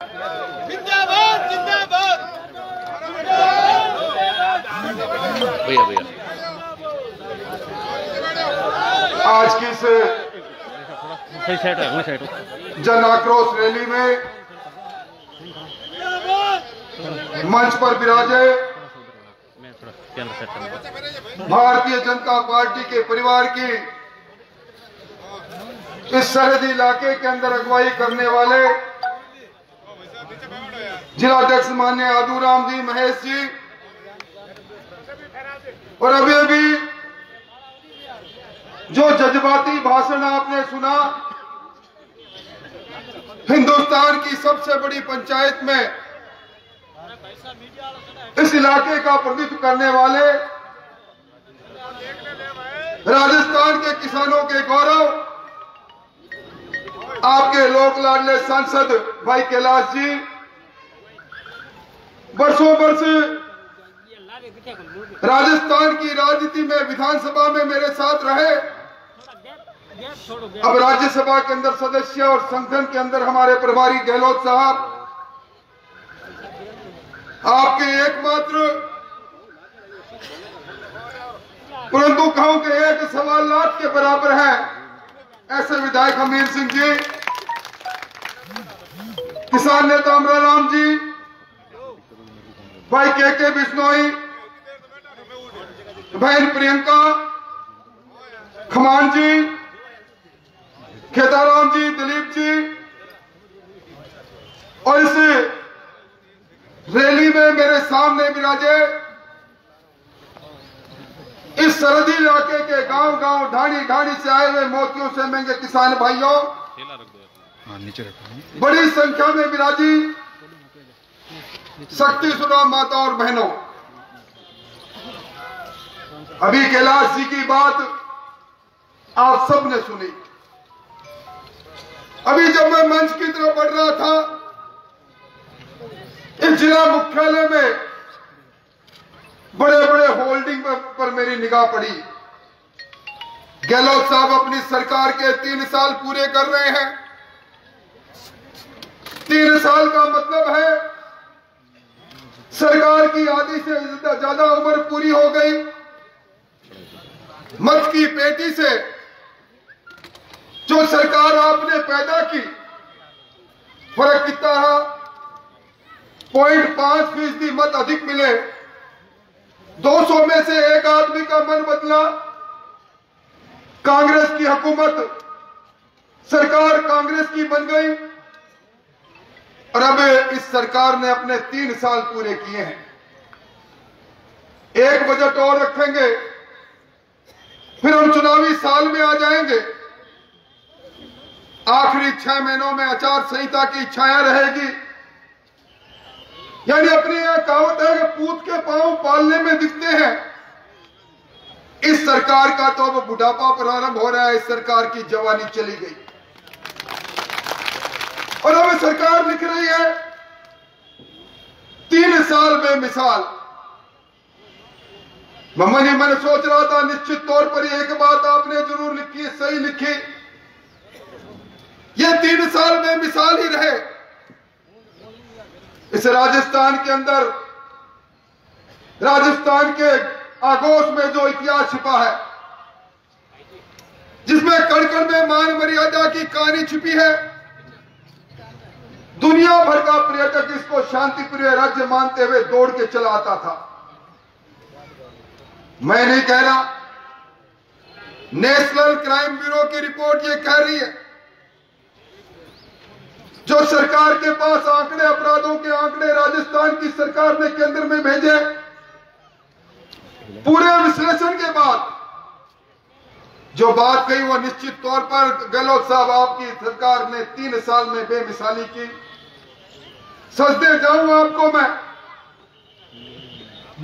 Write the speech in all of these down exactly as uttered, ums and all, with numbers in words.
जिंदाबाद जिंदाबाद भैया भैया आज की से जन आक्रोश रैली में मंच पर विराजे भारतीय जनता पार्टी के परिवार की इस सरहदी इलाके के अंदर अगुवाई करने वाले जिलाध्यक्ष माननीय आदू राम जी महेश जी और अभी अभी जो जज्बाती भाषण आपने सुना हिंदुस्तान की सबसे बड़ी पंचायत में इस इलाके का प्रतिनिधित्व करने वाले राजस्थान के किसानों के गौरव आपके लोक लाडले सांसद भाई कैलाश जी वर्षों वर्ष राजस्थान की राजनीति में विधानसभा में मेरे साथ रहे, अब राज्यसभा के अंदर सदस्य और संगठन के अंदर हमारे प्रभारी गहलोत साहब आपके एकमात्र परंतु कहूं के एक सवाल लाख के बराबर है। ऐसे विधायक हमीर सिंह जी, किसान नेता अमराराम जी, भाई केके बिश्नोई, बहन प्रियंका खमान जी, खेताराम जी, दिलीप जी और इस रैली में मेरे सामने विराजे इस सरहदी इलाके के गांव गांव ढाणी ढाणी से आए हुए मोतियों से महंगे किसान भाइयों बड़ी संख्या में विराजी शक्ति सुना माता और बहनों। अभी कैलाश जी की बात आप सबने सुनी। अभी जब मैं मंच की तरफ बढ़ रहा था इस जिला मुख्यालय में बड़े बड़े होल्डिंग पर, पर मेरी निगाह पड़ी। गहलोत साहब अपनी सरकार के तीन साल पूरे कर रहे हैं। तीन साल का मतलब है सरकार की आधी से ज्यादा उम्र पूरी हो गई। मत की पेटी से जो सरकार आपने पैदा की फर्क कितना रहा? पॉइंट पांच फीसदी मत अधिक मिले, दो सौ में से एक आदमी का मन बदला। कांग्रेस की हुकूमत सरकार कांग्रेस की बन गई और अब इस सरकार ने अपने तीन साल पूरे किए हैं। एक बजट और रखेंगे फिर हम चुनावी साल में आ जाएंगे। आखिरी छह महीनों में आचार संहिता की छाया रहेगी। यानी अपनी यह कहावत है कि पूत के पांव पालने में दिखते हैं। इस सरकार का तो अब बुढ़ापा प्रारंभ हो रहा है। इस सरकार की जवानी चली गई और हमें सरकार लिख रही है तीन साल में मिसाल। मन ही मन सोच रहा था निश्चित तौर पर एक बात आपने जरूर लिखी, सही लिखी, ये तीन साल में मिसाल ही रहे। इस राजस्थान के अंदर राजस्थान के आगोश में जो इतिहास छिपा है, जिसमें कण कण में मान मर्यादा की कहानी छिपी है, दुनिया भर का पर्यटक इसको शांतिप्रिय राज्य मानते हुए दौड़ के चला आता था। मैं नहीं कह रहा, नेशनल क्राइम ब्यूरो की रिपोर्ट ये कह रही है। जो सरकार के पास आंकड़े, अपराधों के आंकड़े राजस्थान की सरकार ने केंद्र में भेजे, पूरे विश्लेषण के बाद जो बात कही वो निश्चित तौर पर गहलोत साहब आपकी सरकार ने तीन साल में बेमिसाली की। सजदे जाऊं आपको मैं,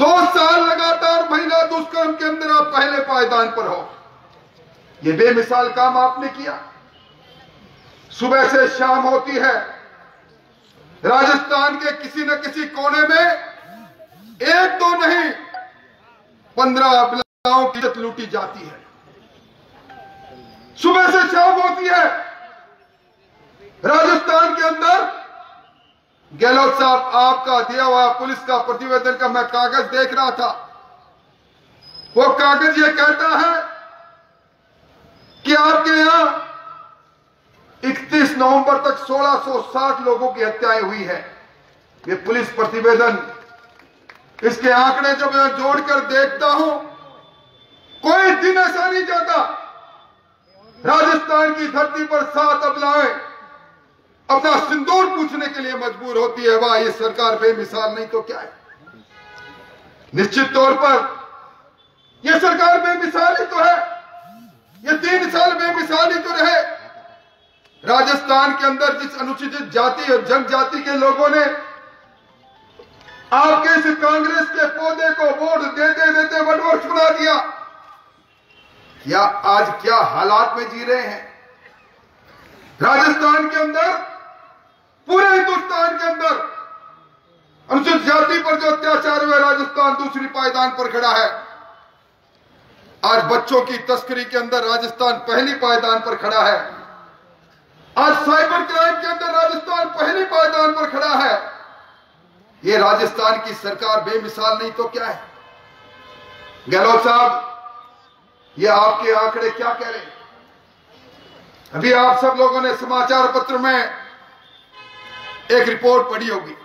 दो साल लगातार महिला दुष्कर्म के अंदर आप पहले पायदान पर हो। ये बेमिसाल काम आपने किया। सुबह से शाम होती है, राजस्थान के किसी न किसी कोने में एक दो नहीं पंद्रह महिलाओं की इज्जत लूटी जाती है। सुबह से शाम होती है, राजस्थान के अंदर गहलोत साहब, आपका दिया हुआ पुलिस का प्रतिवेदन का मैं कागज देख रहा था। वो कागज ये कहता है कि आपके यहां इकतीस नवंबर तक सोलह सौ साठ लोगों की हत्याएं हुई है। ये पुलिस प्रतिवेदन, इसके आंकड़े जब मैं जोड़कर देखता हूं, कोई दिन ऐसा नहीं जाता राजस्थान की धरती पर सात अबलाएं अपना सिंदूर पूछने के लिए मजबूर होती है। वाह, ये सरकार बेमिसाल नहीं तो क्या है। निश्चित तौर पर ये सरकार बेमिसाल ही तो है, ये तीन साल बेमिसाल ही तो रहे। राजस्थान के अंदर जिस अनुसूचित जाति और जनजाति के लोगों ने आपके इस कांग्रेस के पौधे को वोट देते देते वटवृक्ष बना दिया, या आज क्या हालात में जी रहे हैं। राजस्थान के अंदर, पूरे हिंदुस्तान के अंदर अनुसूचित जाति पर जो अत्याचार हुए, राजस्थान दूसरी पायदान पर खड़ा है। आज बच्चों की तस्करी के अंदर राजस्थान पहली पायदान पर खड़ा है। आज साइबर क्राइम के अंदर राजस्थान पहली पायदान पर खड़ा है। ये राजस्थान की सरकार बेमिसाल नहीं तो क्या है। गहलोत साहब, ये आपके आंकड़े क्या कह रहे हैं। अभी आप सब लोगों ने समाचार पत्र में एक रिपोर्ट पढ़ी होगी,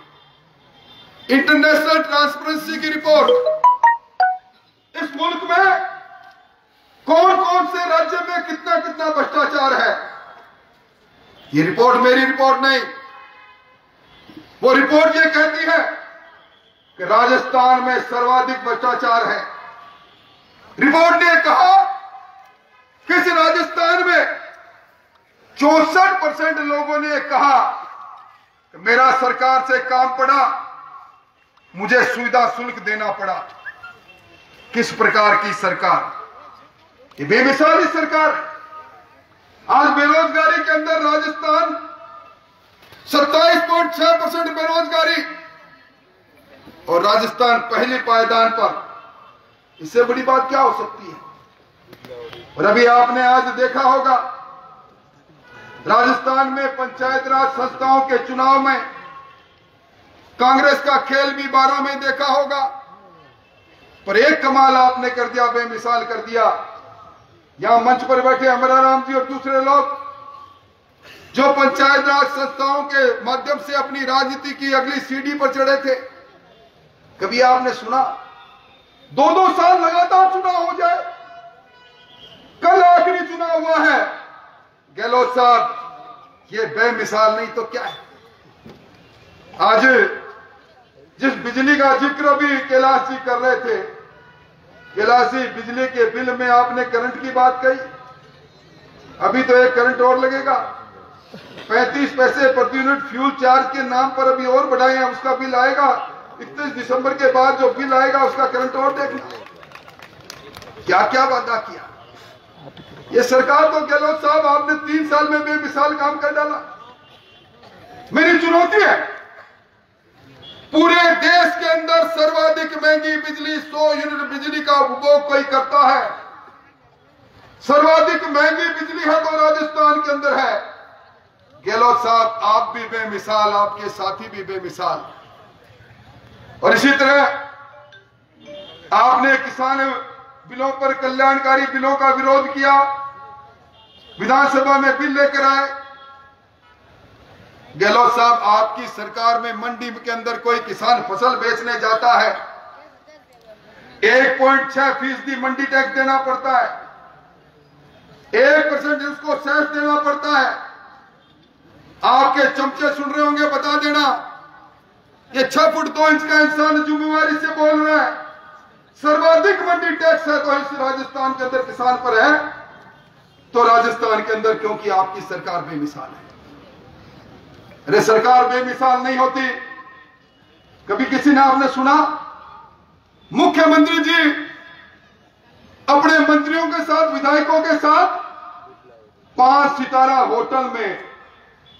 इंटरनेशनल ट्रांसपेरेंसी की रिपोर्ट। इस मुल्क में कौन कौन से राज्य में कितना कितना भ्रष्टाचार है, ये रिपोर्ट मेरी रिपोर्ट नहीं। वो रिपोर्ट ये कहती है कि राजस्थान में सर्वाधिक भ्रष्टाचार है। रिपोर्ट ने कहा कि राजस्थान में चौसठ परसेंट लोगों ने कहा कि मेरा सरकार से काम पड़ा, मुझे सुविधा शुल्क देना पड़ा। किस प्रकार की सरकार, ये बेमिसाली सरकार। आज बेरोजगारी के अंदर राजस्थान सत्ताईस पॉइंट छह परसेंट बेरोजगारी, और राजस्थान पहले पायदान पर। इससे बड़ी बात क्या हो सकती है। और अभी आपने आज देखा होगा राजस्थान में पंचायत राज संस्थाओं के चुनाव में कांग्रेस का खेल भी बारह में देखा होगा। पर एक कमाल आपने कर दिया, बेमिसाल कर दिया। यहां मंच पर बैठे अमराराम जी और दूसरे लोग जो पंचायत राज संस्थाओं के माध्यम से अपनी राजनीति की अगली सीढ़ी पर चढ़े थे, कभी आपने सुना दो दो साल लगातार चुनाव हो जाए। कल आखिरी चुनाव हुआ है। गहलोत साहब, ये बेमिसाल नहीं तो क्या है। आज जिस बिजली का जिक्र भी कैलाश जी कर रहे थे, कैलाश जी, बिजली के बिल में आपने करंट की बात कही, अभी तो एक करंट और लगेगा। पैंतीस पैसे प्रति यूनिट फ्यूल चार्ज के नाम पर अभी और बढ़ाए हैं, उसका बिल आएगा। इकतीस दिसंबर के बाद जो बिल आएगा उसका करंट और देखना। क्या क्या वादा किया ये सरकार। तो गहलोत साहब, आपने तीन साल में बेमिसाल काम कर डाला। मेरी चुनौती है, पूरे देश के अंदर सर्वाधिक महंगी बिजली, सौ यूनिट बिजली का उपभोग कोई करता है। सर्वाधिक महंगी बिजली है तो राजस्थान के अंदर है। गहलोत साहब, आप भी बेमिसाल, आपके साथी भी बेमिसाल। और इसी तरह आपने किसान बिलों पर, कल्याणकारी बिलों का विरोध किया, विधानसभा में बिल लेकर आए। गहलोत साहब, आपकी सरकार में मंडी के अंदर कोई किसान फसल बेचने जाता है, एक पॉइंट छह फीसदी मंडी टैक्स देना पड़ता है, एक परसेंट उसको सेस देना पड़ता है। आपके चमचे सुन रहे होंगे, बता देना ये छह फुट दो इंच का इंसान जिम्मेवारी से बोल रहा है। सर्वाधिक मंडी टैक्स है तो इस राजस्थान के अंदर किसान पर है, तो राजस्थान के अंदर क्योंकि आपकी सरकार बेमिसाल है। अरे सरकार बेमिसाल नहीं होती। कभी किसी ने, आपने सुना मुख्यमंत्री जी अपने मंत्रियों के साथ, विधायकों के साथ पांच सितारा होटल में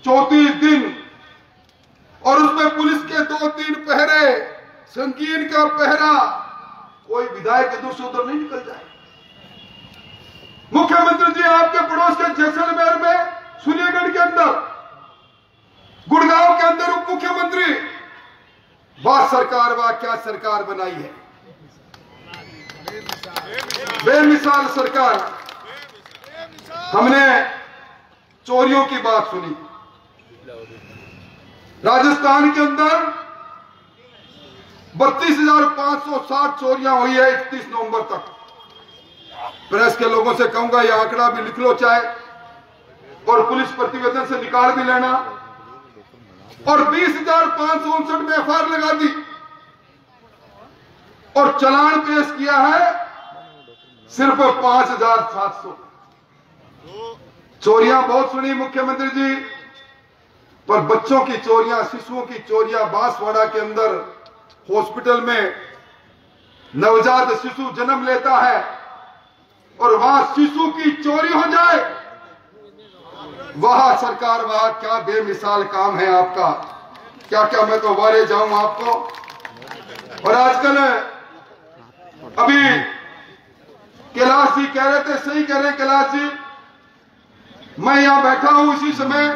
चौंतीस दिन, और उसमें पुलिस के दो तीन पहरे, संगीन का पहरा, कोई विधायक इधर से उधर नहीं निकल जाए। मुख्यमंत्री जी आपके पड़ोस के जैसलमेर में, सूर्यगढ़ के अंदर, गुड़गांव के अंदर उप मुख्यमंत्री वाह सरकार, वाह क्या सरकार बनाई है, बेमिसाल सरकार। हमने चोरियों की बात सुनी राजस्थान के अंदर, बत्तीस हजार पांच सौ साठ चोरियां हुई है इकतीस नवंबर तक। प्रेस के लोगों से कहूंगा यह आंकड़ा भी लिख लो चाहे, और पुलिस प्रतिवेदन से निकाल भी लेना। और बीस हजार पांच सौ उनसठ में एफआईआर लगा दी और चालान पेश किया है सिर्फ पांच हजार सात सौ। चोरियां बहुत सुनी मुख्यमंत्री जी, पर बच्चों की चोरियां, शिशुओं की चोरियां बांसवाड़ा के अंदर हॉस्पिटल में नवजात शिशु जन्म लेता है और वहां शिशु की चोरी हो जाए, वाह सरकार वाह क्या बेमिसाल काम है आपका। क्या क्या मैं तो वारे जाऊं आपको। और आजकल अभी कैलाश जी कह रहे थे, सही कह रहे हैं कैलाश जी, मैं यहां बैठा हूं इसी समय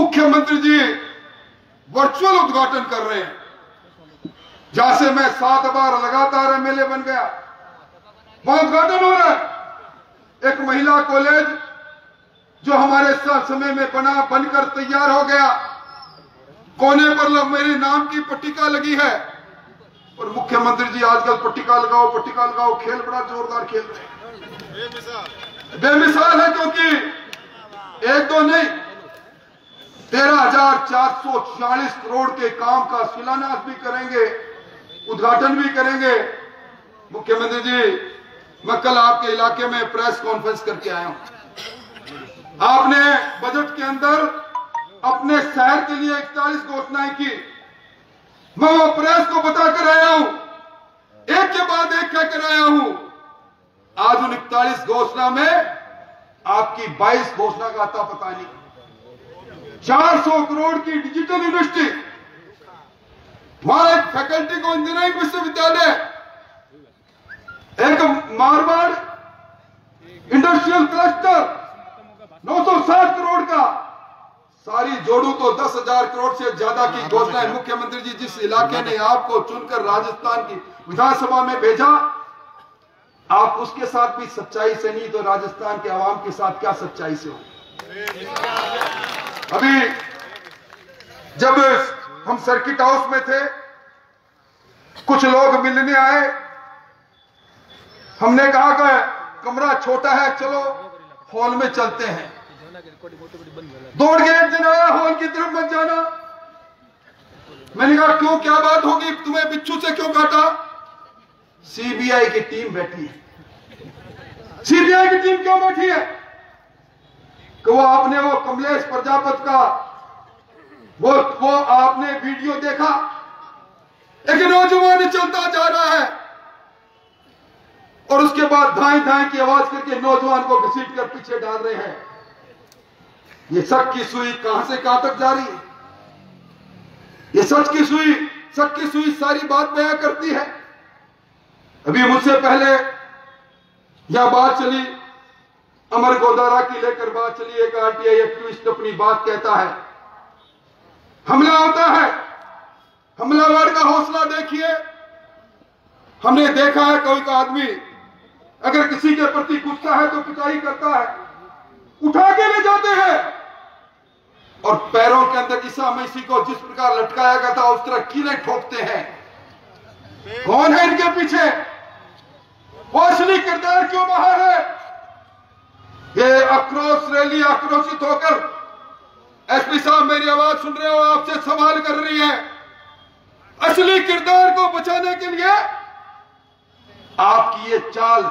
मुख्यमंत्री जी वर्चुअल उद्घाटन कर रहे हैं, जहां से मैं सात बार लगातार एमएलए बन गया, वहां उद्घाटन हो रहा है। एक महिला कॉलेज जो हमारे समय में बना बनकर तैयार हो गया, कोने पर मेरे नाम की पट्टिका लगी है। और मुख्यमंत्री जी आजकल पट्टिका लगाओ पट्टिका लगाओ खेल बड़ा जोरदार खेल रहे हैं, बेमिसाल है। क्योंकि एक दो नहीं तेरह हजार चार सौ छियालीस करोड़ के काम का शिलान्यास भी करेंगे, उद्घाटन भी करेंगे। मुख्यमंत्री जी मैं कल आपके इलाके में प्रेस कॉन्फ्रेंस करके आया हूं, आपने बजट के अंदर अपने शहर के लिए इकतालीस घोषणाएं की, मैं वो प्रेस को बताकर आया हूं, एक के बाद एक कहकर आया हूं। आज उन इकतालीस घोषणा में आपकी बाईस घोषणा का आता पता नहीं। चार सौ करोड़ की डिजिटल यूनिवर्सिटी, वहां एक फैकल्टी को इंजीनियरिंग विश्वविद्यालय, एक मारवाड़ इंडस्ट्रियल क्लस्टर नौ सौ साठ करोड़ का, सारी जोड़ू तो दस हजार करोड़ से ज्यादा की घोषणा है। मुख्यमंत्री जी जिस इलाके ने आपको चुनकर राजस्थान की विधानसभा में भेजा, आप उसके साथ भी सच्चाई से नहीं तो राजस्थान के आवाम के साथ क्या सच्चाई से हो। अभी जब हम सर्किट हाउस में थे, कुछ लोग मिलने आए, हमने कहा कि कमरा छोटा है चलो हॉल में चलते हैं, दौड़ के एक दिन आया हॉल की तरफ मत जाना। मैंने कहा क्यों क्या बात होगी, तुम्हें बिच्छू से क्यों काटा? सीबीआई की टीम बैठी है। सीबीआई की टीम क्यों बैठी है? कि वो आपने वो कमलेश प्रजापत का वो वो आपने वीडियो देखा, एक नौजवान चलता जा रहा है और उसके बाद धाई धाई की आवाज करके नौजवान को घसीट कर पीछे डाल रहे हैं। ये सच की सुई कहां से कहां तक जा रही है, ये सच की सुई सच की सुई सारी बात बयां करती है। अभी मुझसे पहले यह बात चली, अमर गोदारा की लेकर बात चली, एक आरटीआई एक्टिविस्ट अपनी बात कहता है, हमला होता है, हमलावर का हौसला देखिए। हमने देखा है कोई का आदमी अगर किसी के प्रति गुस्सा है तो पिटाई करता है, उठा के ले जाते हैं और पैरों के अंदर ईसा मसीह को जिस प्रकार लटकाया गया था उस तरह कीले ठोकते हैं। कौन है इनके पीछे, वो असली किरदार क्यों बाहर है? ये आक्रोश रैली आक्रोशित होकर, एसपी साहब मेरी आवाज सुन रहे हो, आपसे सवाल कर रही है, असली किरदार को बचाने के लिए आपकी ये चाल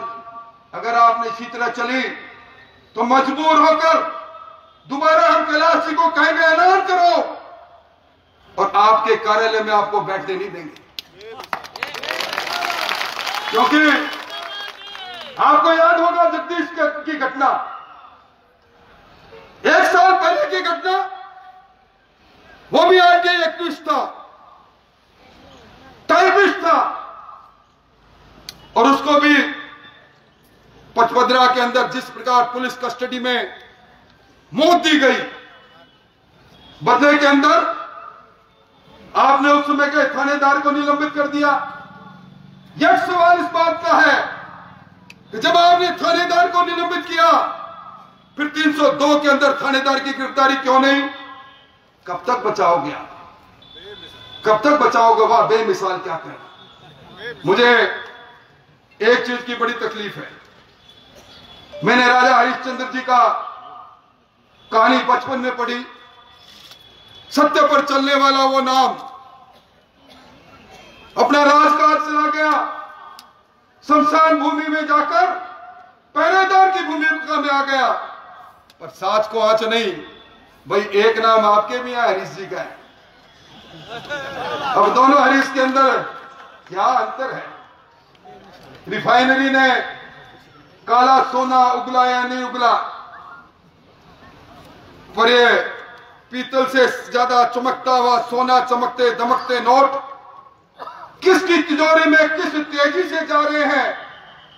अगर आपने इसी तरह चली तो मजबूर होकर दोबारा हम कैलाश जी को कहेंगे ऐलान करो और आपके कार्यालय में आपको बैठने नहीं देंगे। क्योंकि आपको याद होगा जगदीश की घटना, एक साल पहले की घटना, वो भी आरटीआई एक्टिविस्ट था, टाइपिस्ट था और उसको भी पचपदरा के अंदर जिस प्रकार पुलिस कस्टडी में मौत दी गई, बदले के अंदर आपने कम समय के थानेदार को निलंबित कर दिया। यह सवाल इस बात का है कि जब आपने थानेदार को निलंबित किया फिर तीन सौ दो के अंदर थानेदार की गिरफ्तारी क्यों नहीं? कब तक बचाओगे आप? कब तक बचाओगे? वाह बेमिसाल क्या कहना। मुझे एक चीज की बड़ी तकलीफ है। मैंने राजा हरिश्चंद्र जी का कहानी बचपन में पढ़ी। सत्य पर चलने वाला वो नाम अपना राजकाज चला गया। शमशान भूमि में जाकर पहरेदार की भूमिका में आ गया, पर साच को आंच नहीं। भाई एक नाम आपके भी है, हरीश जी का है। अब दोनों हरीश के अंदर क्या अंतर है? रिफाइनरी ने काला सोना उगला या नहीं उगला, पर ये पीतल से ज्यादा चमकता हुआ सोना, चमकते दमकते नोट किसकी तिजोरी में किस तेजी से जा रहे हैं,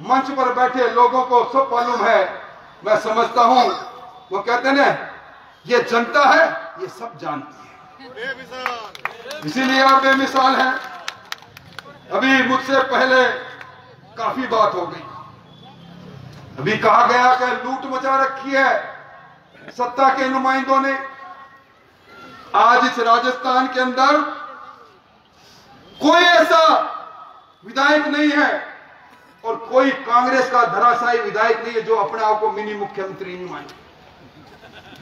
मंच पर बैठे लोगों को सब मालूम है। मैं समझता हूं वो कहते हैं ना, ये जनता है, ये सब जानती है, इसीलिए आप बेमिसाल हैं। अभी मुझसे पहले काफी बात हो गई। अभी कहा गया कि लूट मचा रखी है सत्ता के नुमाइंदों ने। आज इस राजस्थान के अंदर कोई ऐसा विधायक नहीं है और कोई कांग्रेस का धराशायी विधायक नहीं है जो अपने आप को मिनी मुख्यमंत्री नहीं माने।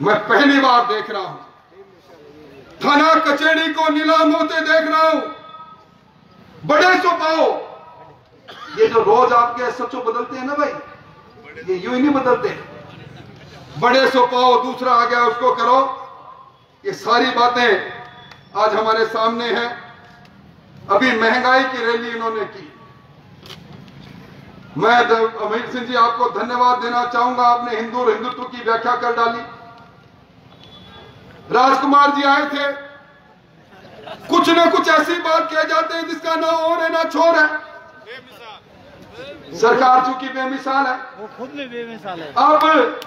मैं पहली बार देख रहा हूं, थाना कचहरी को नीलाम होते देख रहा हूं। बड़े चौपाओ ये जो रोज आपके सचो बदलते हैं ना भाई, ये यूं ही नहीं बदलते। बड़े सौंपाओ, दूसरा आ गया उसको करो। ये सारी बातें आज हमारे सामने हैं। अभी महंगाई की रैली इन्होंने की। मैं हमीर सिंह जी आपको धन्यवाद देना चाहूंगा, आपने हिंदू और हिंदुत्व की व्याख्या कर डाली। राजकुमार जी आए थे, कुछ ना कुछ ऐसी बात कह जाते हैं जिसका ना और है ना छोर है। सरकार चूंकि बेमिसाल है, वो खुद में बेमिसाल है। अब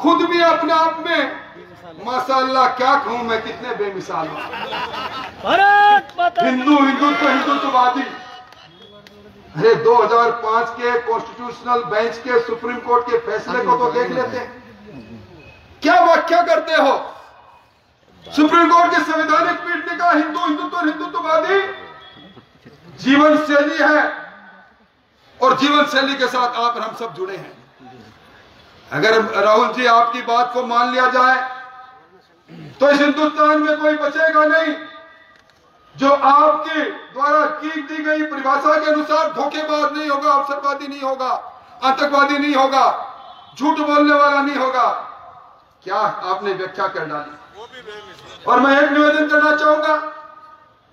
खुद भी अपने आप में माशाल्लाह क्या कहूं मैं, कितने बेमिसाल भारत। हिंदू हिंदुत्व हिंदुत्ववादी। अरे दो हज़ार पाँच के कॉन्स्टिट्यूशनल बेंच के सुप्रीम कोर्ट के फैसले को तो देख लेते हैं, क्या व्याख्या करते हो? सुप्रीम कोर्ट के संवैधानिक पीठ ने कहा हिंदू हिंदुत्व हिंदुत्ववादी जीवन शैली है और जीवन शैली के साथ आप और हम सब जुड़े हैं। अगर राहुल जी आपकी बात को मान लिया जाए तो इस हिंदुस्तान में कोई बचेगा नहीं जो आपके द्वारा की दी गई परिभाषा के अनुसार धोखेबाज नहीं होगा, अवसरवादी नहीं होगा, आतंकवादी नहीं होगा, झूठ बोलने वाला नहीं होगा। क्या आपने व्याख्या कर डाली। और मैं एक निवेदन करना चाहूंगा,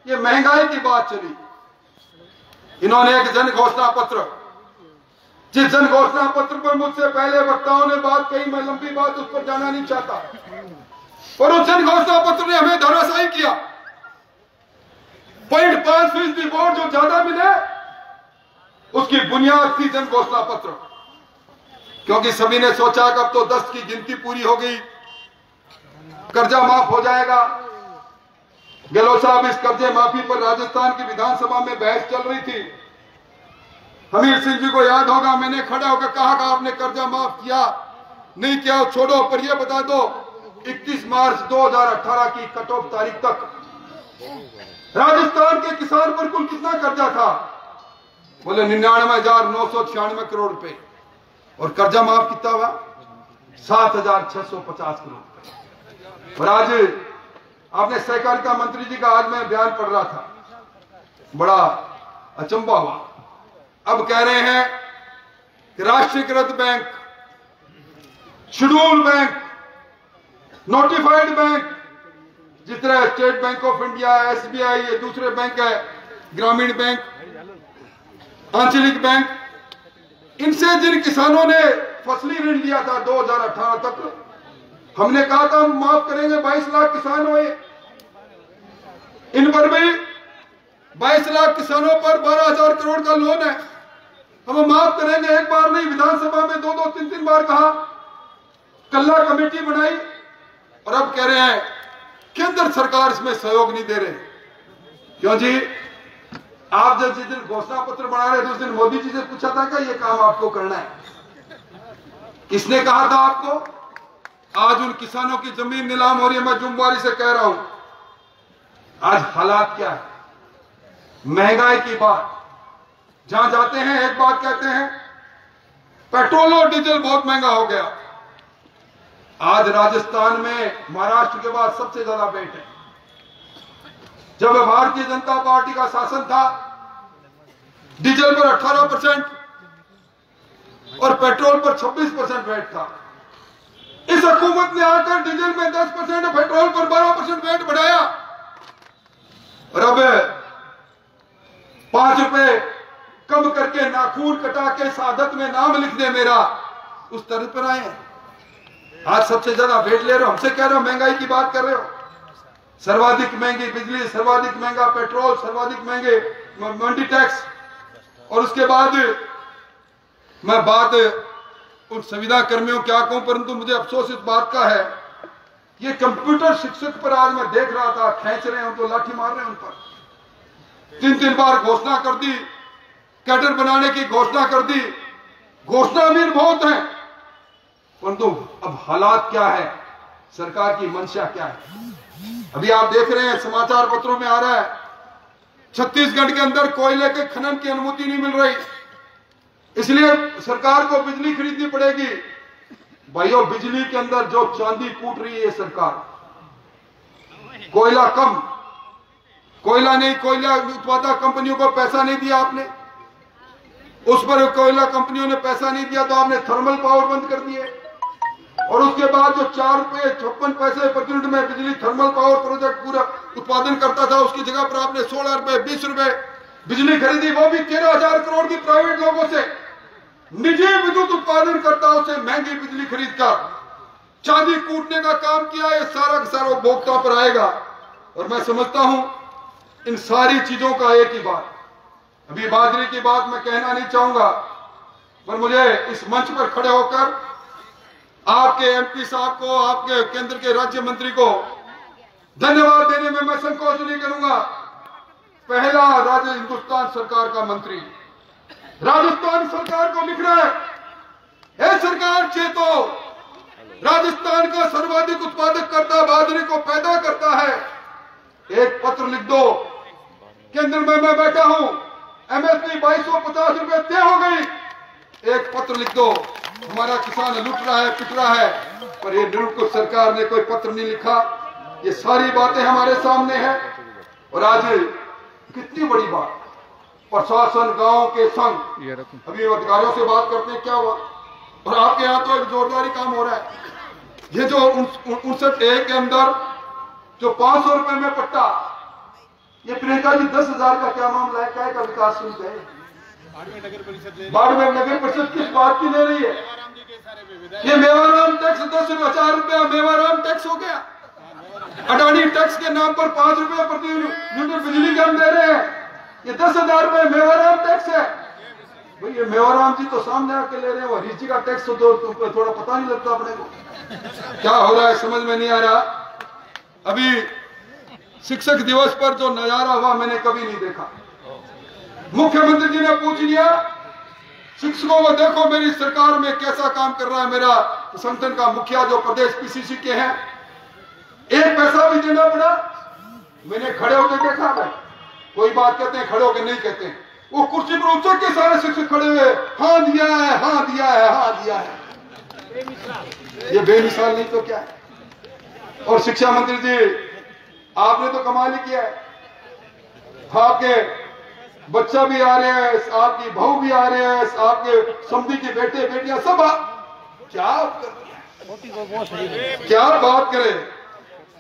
ये महंगाई की बात चली, इन्होंने एक जन घोषणा पत्र, जिस जन घोषणा पत्र पर मुझसे पहले वक्ताओं ने बात कही, मैं लंबी बात उस पर जाना नहीं चाहता, पर उस जन घोषणा पत्र ने हमें धराशायी किया। पॉइंट पांच फीसदी वोट जो ज्यादा मिले उसकी बुनियाद थी जन घोषणा पत्र, क्योंकि सभी ने सोचा कि अब तो दस की गिनती पूरी हो गई, कर्जा माफ हो जाएगा। गहलोत साहब, इस कर्जे माफी पर राजस्थान की विधानसभा में बहस चल रही थी। हमीर सिंह जी को याद होगा, मैंने खड़ा होकर कहा कि आपने कर्जा माफ किया नहीं किया छोड़ो, पर यह बता दो इकतीस मार्च दो हज़ार अठारह की कट ऑफ तारीख तक राजस्थान के किसान पर कुल कितना कर्जा था? बोले निन्यानवे हजार नौ सौ छियानवे करोड़ रुपए, और कर्जा माफ कितना हुआ? सात हजार छह सौ पचास करोड़ रुपए। और आज आपने सहकारिता मंत्री जी का आज मैं बयान पढ़ रहा था, बड़ा अचंबा हुआ। अब कह रहे हैं कि राष्ट्रीयकृत bank, schedule bank, notified bank, जिस तरह state bank of India, S B I, ये दूसरे बैंक है, ग्रामीण बैंक, आंचलिक बैंक, इनसे जिन किसानों ने फसली ऋण लिया था दो हज़ार अठारह तक, हमने कहा था हम माफ करेंगे बाईस लाख किसान हुए, इन पर भी बाईस लाख किसानों पर बारह हजार करोड़ का लोन है, हम माफ करेंगे। एक बार नहीं, विधानसभा में दो दो तीन तीन बार कहा, कल्ला कमेटी बनाई, और अब कह रहे हैं केंद्र सरकार इसमें सहयोग नहीं दे रहे। क्यों जी? आप जब जिस दिन घोषणा पत्र बना रहे थे उस दिन मोदी जी से पूछा था कि ये काम आपको करना है? किसने कहा था आपको? आज उन किसानों की जमीन नीलाम हो रही है, मैं जुम्मेवारी से कह रहा हूं। आज हालात क्या है? महंगाई की बात, जहां जाते हैं एक बात कहते हैं, पेट्रोल और डीजल बहुत महंगा हो गया। आज राजस्थान में महाराष्ट्र के बाद सबसे ज्यादा वेट है। जब भारतीय जनता पार्टी का शासन था, डीजल पर अठारह परसेंट और पेट्रोल पर छब्बीस परसेंट वेट था। इस हुकूमत ने आकर डीजल में दस परसेंट और पेट्रोल पर बारह परसेंट वेट बढ़ाया, और अब पांच रुपए कम करके नाखून कटा के सादत में नाम लिखने मेरा उस तर्ज पर आए। आज सबसे ज्यादा वेट ले रहे हो, हमसे कह रहे हो महंगाई की बात कर रहे हो। सर्वाधिक महंगी बिजली, सर्वाधिक महंगा पेट्रोल, सर्वाधिक महंगे मंडी टैक्स, और उसके बाद मैं बात उन संविदा कर्मियों क्या कहूं, परंतु मुझे अफसोस इस बात का है, ये कंप्यूटर शिक्षक पर आज मैं देख रहा था, खेच रहे हैं तो लाठी मार रहे हैं उन पर। तीन तीन बार घोषणा कर दी, कैडर बनाने की घोषणा कर दी, घोषणा भी बहुत है, परंतु अब हालात क्या है, सरकार की मंशा क्या है? अभी आप देख रहे हैं समाचार पत्रों में आ रहा है, छत्तीसगढ़ के अंदर कोयले के खनन की अनुमति नहीं मिल रही, इसलिए सरकार को बिजली खरीदनी पड़ेगी। भाइयों, बिजली के अंदर जो चांदी कूट रही है सरकार, कोयला कम, कोयला नहीं, कोयला उत्पादक कंपनियों को पैसा नहीं दिया आपने, उस पर कोयला कंपनियों ने पैसा नहीं दिया तो आपने थर्मल पावर बंद कर दिए, और उसके बाद जो चार रुपए छप्पन पैसे प्रति यूनिट में बिजली थर्मल पावर प्रोजेक्ट पूरा उत्पादन करता था, उसकी जगह पर आपने सोलह रुपए बीस रुपए बिजली खरीदी, वो भी तेरह हजार करोड़ की प्राइवेट लोगों से, निजी विद्युत उत्पादन करताओं से महंगी बिजली खरीदकर चांदी कूटने का काम किया। ये सारा का सारा उपभोक्ता पर आएगा, और मैं समझता हूं इन सारी चीजों का एक ही बात, अभी बाजरे की बात मैं कहना नहीं चाहूंगा, पर मुझे इस मंच पर खड़े होकर आपके एमपी साहब को, आपके केंद्र के राज्य मंत्री को धन्यवाद देने में मैं संकोच नहीं करूंगा। पहला राज्य हिंदुस्तान सरकार का मंत्री राजस्थान सरकार को लिख रहा है, ए सरकार चेतो, राजस्थान का सर्वाधिक उत्पादक करता बाजरे को पैदा करता है, एक पत्र लिख दो, केंद्र में मैं बैठा हूं, एमएसपी बाईस सौ पचास रुपए तय हो गई, एक पत्र लिख दो, हमारा किसान लुट रहा है, पिट रहा है, पर ये निरुक्त सरकार ने कोई पत्र नहीं लिखा। ये सारी बातें हमारे सामने हैं, और आज कितनी बड़ी बात, प्रशासन गांव के संग अभी अधिकारियों से बात करते हैं क्या हुआ, और आपके यहाँ तो एक जोरदारी काम हो रहा है। ये जो उनसठ ए के अंदर जो पांच सौ रुपए में पट्टा, ये प्रियंका जी दस हजार का क्या मामला है? क्या का विकास सुनते हैं? बाड़मेर नगर परिषद बाड़मेर नगर परिषद किस बात की ले रही है? ये मेवाराम टैक्स दस रुपए चार रुपया मेवाराम टैक्स हो गया, अडानी टैक्स के नाम पर पांच रुपए प्रति यूनिट बिजली के हम दे रहे हैं, ये दस हजार रुपए मेवाराम टैक्स है। भाई ये मेवाराम जी तो सामने आके ले रहे हैं, वो हरीश जी का टैक्स तो थोड़ा पता नहीं लगता अपने को क्या हो रहा है, समझ में नहीं आ रहा। अभी शिक्षक दिवस पर जो नजारा हुआ मैंने कभी नहीं देखा, मुख्यमंत्री जी ने पूछ लिया शिक्षकों को, देखो मेरी सरकार में कैसा काम कर रहा है मेरा संगठन का मुखिया जो प्रदेश पीसीसी के हैं, एक पैसा भी देना पड़ा। मैंने खड़े होकर देखा भाई, कोई बात कहते हैं खड़े होकर नहीं कहते हैं, वो कुर्सी पर उचक के सारे शिक्षक खड़े हुए, हाँ दिया है, हाँ दिया है, हाँ दिया है। ये बेमिसाल नहीं तो क्या है? और शिक्षा मंत्री जी आपने तो कमाल ही किया है, आपके बच्चा भी आ रहे हैं, आपकी बहू भी आ रहे हैं, आपके समधी के बेटे बेटियां सब आ, क्या क्या बात करें।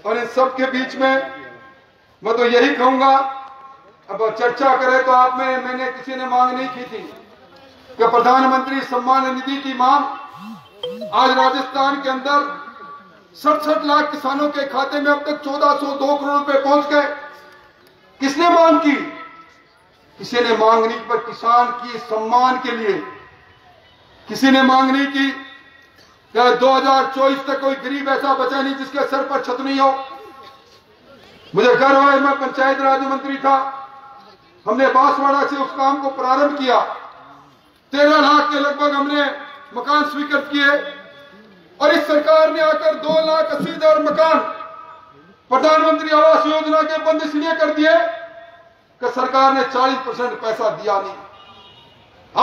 और इन सब के बीच में मैं तो यही कहूंगा, अब चर्चा करें तो आप में मैंने किसी ने मांग नहीं की थी कि प्रधानमंत्री सम्मान निधि की मांग, आज राजस्थान के अंदर सड़सठ लाख किसानों के खाते में अब तक चौदह सौ दो करोड़ रुपए पहुंच गए। किसने मांग की? किसी ने मांग नहीं, पर किसान की सम्मान के लिए किसी ने मांग नहीं की। दो हजार चौबीस तक कोई गरीब ऐसा बचा नहीं जिसके सर पर छत नहीं हो। मुझे गर्व है, मैं पंचायत राज मंत्री था। हमने बांसवाड़ा से उस काम को प्रारंभ किया, तेरह लाख के लगभग हमने मकान स्वीकृत किए और इस सरकार ने आकर दो लाख अस्सी हजार मकान प्रधानमंत्री आवास योजना के बंद इसलिए कर दिए कि सरकार ने चालीस परसेंट पैसा दिया नहीं।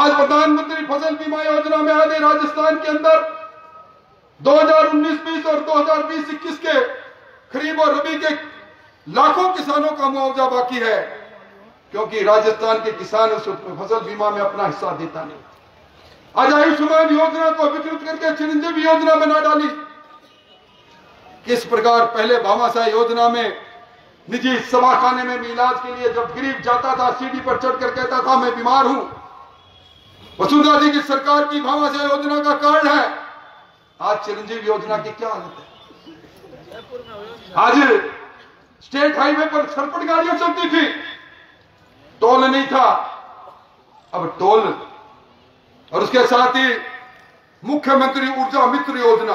आज प्रधानमंत्री फसल बीमा योजना में आधे राजस्थान के अंदर दो हजार उन्नीस बीस और दो हजार बीस इक्कीस के खरीफ और रबी के लाखों किसानों का मुआवजा बाकी है, क्योंकि राजस्थान के किसान उस फसल बीमा में अपना हिस्सा देता नहीं। आज आयुष्मान योजना को विकृत करके चिरंजीवी योजना बना डाली। किस प्रकार पहले भामाशाह योजना में निजी सवाखाने में भी इलाज के लिए जब गरीब जाता था, सीढ़ी पर चढ़कर कहता था मैं बीमार हूं। वसुंधरा जी की सरकार की भामाशाह योजना का कारण है आज चिरंजीवी योजना की क्या हालत है। आज स्टेट हाईवे पर सरपट गाड़ियां चलती थी, टोल नहीं था, अब टोल और उसके साथ ही मुख्यमंत्री ऊर्जा मित्र योजना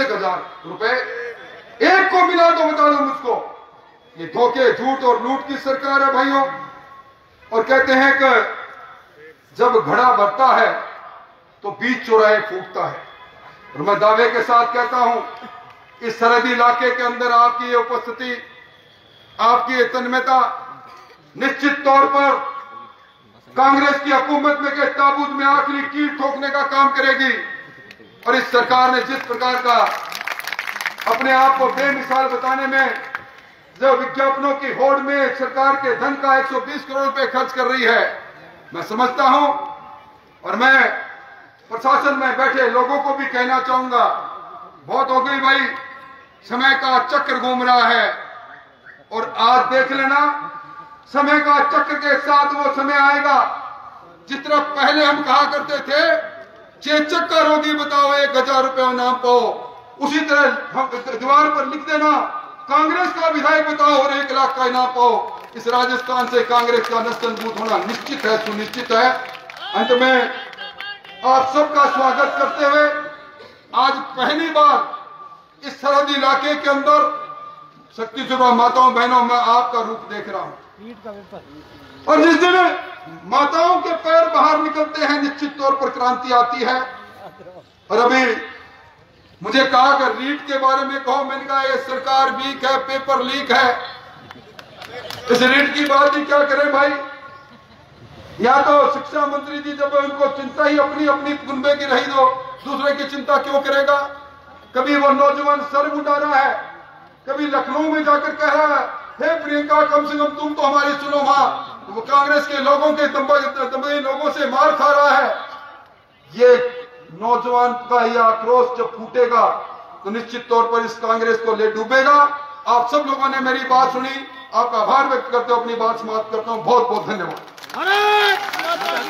एक हजार रुपए एक को मिला तो बता दो मुझको। ये धोखे झूठ और लूट की सरकार है भाइयों। और कहते हैं कि जब घड़ा भरता है तो बीच चौराहे फूटता है। और मैं दावे के साथ कहता हूं इस सरहदी इलाके के अंदर आपकी ये उपस्थिति, आपकी ये तन्मयता निश्चित तौर पर कांग्रेस की हुकूमत में के ताबूत में आखिरी कील ठोकने का काम करेगी। और इस सरकार ने जिस प्रकार का अपने आप को बेमिसाल बताने में, जो विज्ञापनों की होड़ में सरकार के धन का एक सौ बीस करोड़ रुपए खर्च कर रही है, मैं समझता हूं और मैं प्रशासन में बैठे लोगों को भी कहना चाहूंगा बहुत हो गई भाई, समय का चक्र घूम रहा है। और आज देख लेना समय का चक्र के साथ वो समय आएगा जितना पहले हम कहा करते थे चेचक का रोगी बताओ एक हजार रुपये नाम पाओ, उसी तरह दीवार पर लिख देना कांग्रेस का विधायक बताओ और एक लाख का इनाम पाओ। इस राजस्थान से कांग्रेस का नष्टभूत होना निश्चित है, सुनिश्चित है। अंत में आप सबका स्वागत करते हुए आज पहली बार इस सरहदी इलाके के अंदर शक्तिशुदा माताओं बहनों में आपका रूप देख रहा हूँ। और जिस दिन माताओं के पैर बाहर निकलते हैं निश्चित तौर पर क्रांति आती है। और अभी मुझे कहा कि रीट के बारे में कहो, मैंने कहा ये सरकार वीक है, पेपर लीक है। इस रीट की बात ही क्या करें भाई। या तो शिक्षा मंत्री जी जब उनको चिंता ही अपनी अपनी कुनबे की रही दो, दूसरे की चिंता क्यों करेगा। कभी वो नौजवान सर उठा रहा है, कभी लखनऊ में जाकर कह रहा है हे प्रियंका कम से कम तुम तो हमारी सुनो माँ। वो कांग्रेस के लोगों के दंबई लोगों से मार खा रहा है। ये नौजवान का यह आक्रोश जब फूटेगा तो निश्चित तौर पर इस कांग्रेस को ले डूबेगा। आप सब लोगों ने मेरी बात सुनी, आपका आभार व्यक्त करते हुए अपनी बात समाप्त करता हूँ। बहुत बहुत धन्यवाद।